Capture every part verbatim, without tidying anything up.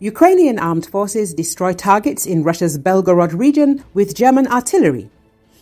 Ukrainian armed forces destroy targets in Russia's Belgorod region with German artillery.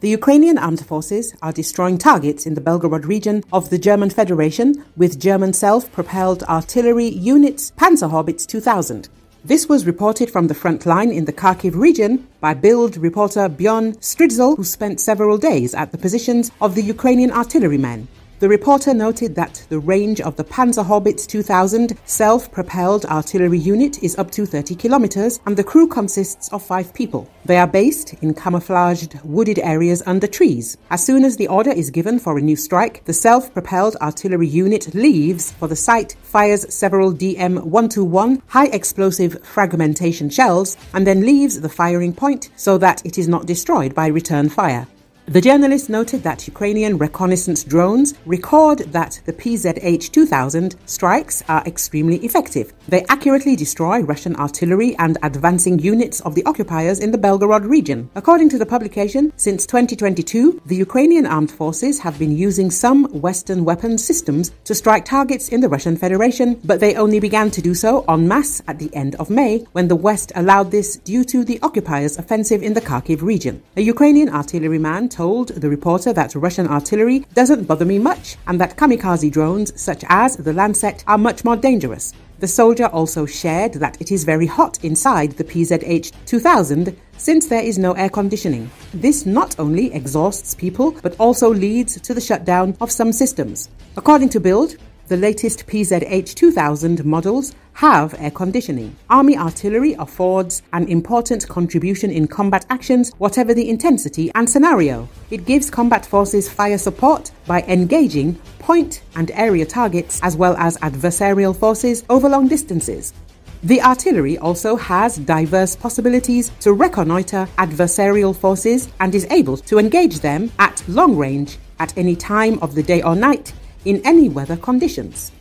The Ukrainian armed forces are destroying targets in the Belgorod region of the German Federation with German self-propelled artillery units Panzerhaubitze two thousand. This was reported from the front line in the Kharkiv region by Bild reporter Björn Stridzel, who spent several days at the positions of the Ukrainian artillerymen. The reporter noted that the range of the Panzerhaubitze two thousand self-propelled artillery unit is up to thirty kilometers, and the crew consists of five people. They are based in camouflaged, wooded areas under trees. As soon as the order is given for a new strike, the self-propelled artillery unit leaves for the site, fires several D M one twenty-one high-explosive fragmentation shells, and then leaves the firing point so that it is not destroyed by return fire. The journalist noted that Ukrainian reconnaissance drones record that the P Z H two thousand strikes are extremely effective. They accurately destroy Russian artillery and advancing units of the occupiers in the Belgorod region. According to the publication, since twenty twenty-two, the Ukrainian armed forces have been using some Western weapons systems to strike targets in the Russian Federation, but they only began to do so en masse at the end of May, when the West allowed this due to the occupiers' offensive in the Kharkiv region. A Ukrainian artilleryman told the reporter that Russian artillery doesn't bother me much, and that kamikaze drones such as the Lancet are much more dangerous. The soldier also shared that it is very hot inside the P Z H two thousand since there is no air conditioning. This not only exhausts people but also leads to the shutdown of some systems. According to Bild, the latest P Z H two thousand models have air conditioning. Army artillery affords an important contribution in combat actions, whatever the intensity and scenario. It gives combat forces fire support by engaging point and area targets as well as adversarial forces over long distances. The artillery also has diverse possibilities to reconnoiter adversarial forces and is able to engage them at long range at any time of the day or night, in any weather conditions.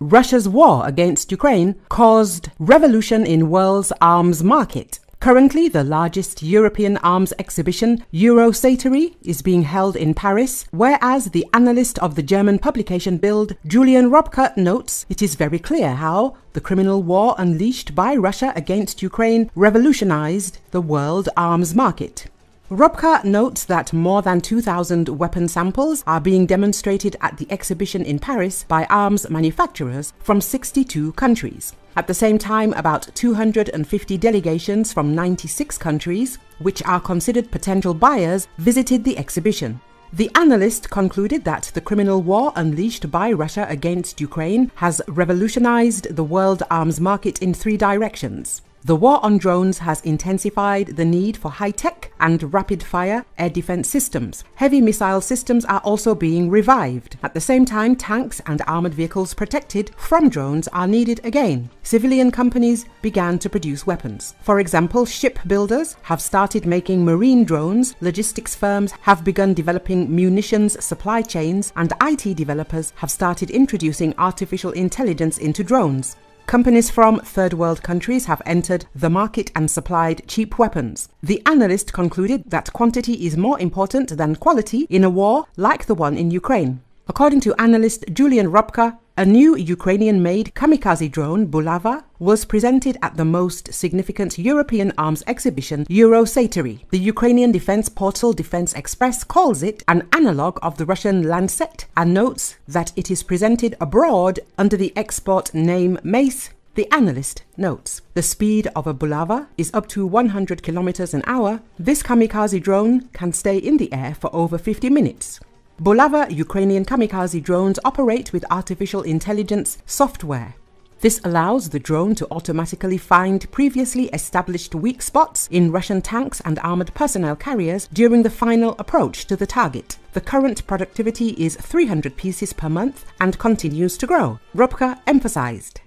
Russia's war against Ukraine caused revolution in world's arms market. Currently, the largest European arms exhibition, Eurosatory, is being held in Paris, whereas the analyst of the German publication Bild, Julian Röpcke, notes it is very clear how the criminal war unleashed by Russia against Ukraine revolutionized the world arms market. Röpcke notes that more than two thousand weapon samples are being demonstrated at the exhibition in Paris by arms manufacturers from sixty-two countries. At the same time, about two hundred fifty delegations from ninety-six countries, which are considered potential buyers, visited the exhibition. The analyst concluded that the criminal war unleashed by Russia against Ukraine has revolutionized the world arms market in three directions. The war on drones has intensified the need for high-tech and rapid-fire air defense systems. Heavy missile systems are also being revived. At the same time, tanks and armored vehicles protected from drones are needed again. Civilian companies began to produce weapons. For example, shipbuilders have started making marine drones, logistics firms have begun developing munitions supply chains, and I T developers have started introducing artificial intelligence into drones. Companies from third world countries have entered the market and supplied cheap weapons. The analyst concluded that quantity is more important than quality in a war like the one in Ukraine. According to analyst Julian Röpcke, a new Ukrainian-made kamikaze drone, Bulava, was presented at the most significant European arms exhibition, Eurosatory. The Ukrainian defense portal Defense Express calls it an analogue of the Russian Lancet and notes that it is presented abroad under the export name Mace. The analyst notes the speed of a Bulava is up to one hundred kilometers an hour. This kamikaze drone can stay in the air for over fifty minutes. Bulava Ukrainian kamikaze drones operate with artificial intelligence software. This allows the drone to automatically find previously established weak spots in Russian tanks and armored personnel carriers during the final approach to the target. The current productivity is three hundred pieces per month and continues to grow, Röpcke emphasized.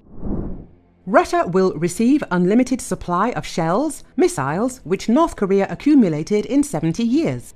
Russia will receive unlimited supply of shells, missiles, which North Korea accumulated in seventy years.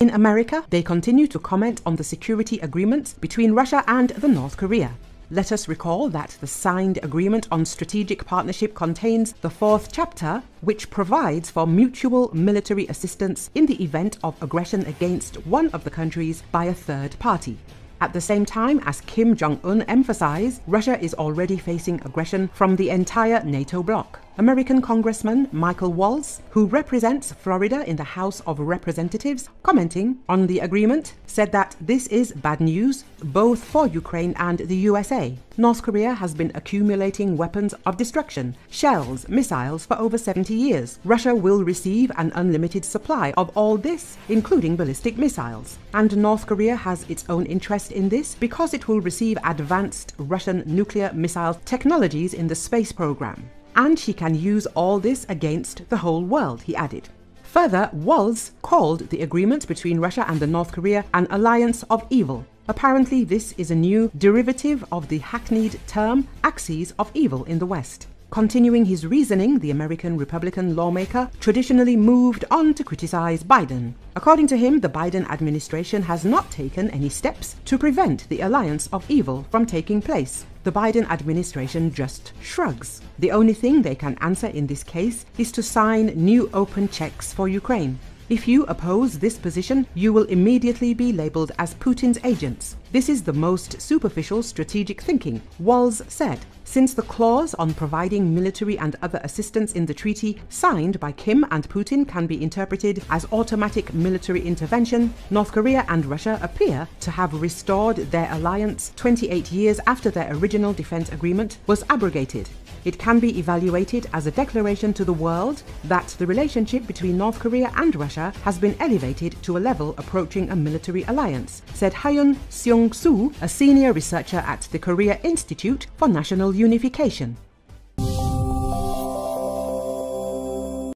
In America, they continue to comment on the security agreements between Russia and the North Korea. Let us recall that the signed agreement on strategic partnership contains the fourth chapter, which provides for mutual military assistance in the event of aggression against one of the countries by a third party. At the same time, as Kim Jong-un emphasized, Russia is already facing aggression from the entire NATO bloc. American Congressman Michael Waltz, who represents Florida in the House of Representatives, commenting on the agreement, said that this is bad news both for Ukraine and the U S A. North Korea has been accumulating weapons of destruction, shells, missiles for over seventy years. Russia will receive an unlimited supply of all this, including ballistic missiles. And North Korea has its own interest in this because it will receive advanced Russian nuclear missile technologies in the space program. And she can use all this against the whole world, he added. Further, Waltz called the agreement between Russia and the North Korea an alliance of evil. Apparently, this is a new derivative of the hackneyed term axis of evil in the West. Continuing his reasoning, the American Republican lawmaker traditionally moved on to criticize Biden. According to him, the Biden administration has not taken any steps to prevent the alliance of evil from taking place. The Biden administration just shrugs. The only thing they can answer in this case is to sign new open checks for Ukraine. If you oppose this position, you will immediately be labeled as Putin's agents. This is the most superficial strategic thinking, Walz said. Since the clause on providing military and other assistance in the treaty signed by Kim and Putin can be interpreted as automatic military intervention, North Korea and Russia appear to have restored their alliance twenty-eight years after their original defense agreement was abrogated. It can be evaluated as a declaration to the world that the relationship between North Korea and Russia has been elevated to a level approaching a military alliance, said Hyun Seung-soo, a senior researcher at the Korea Institute for National Unification.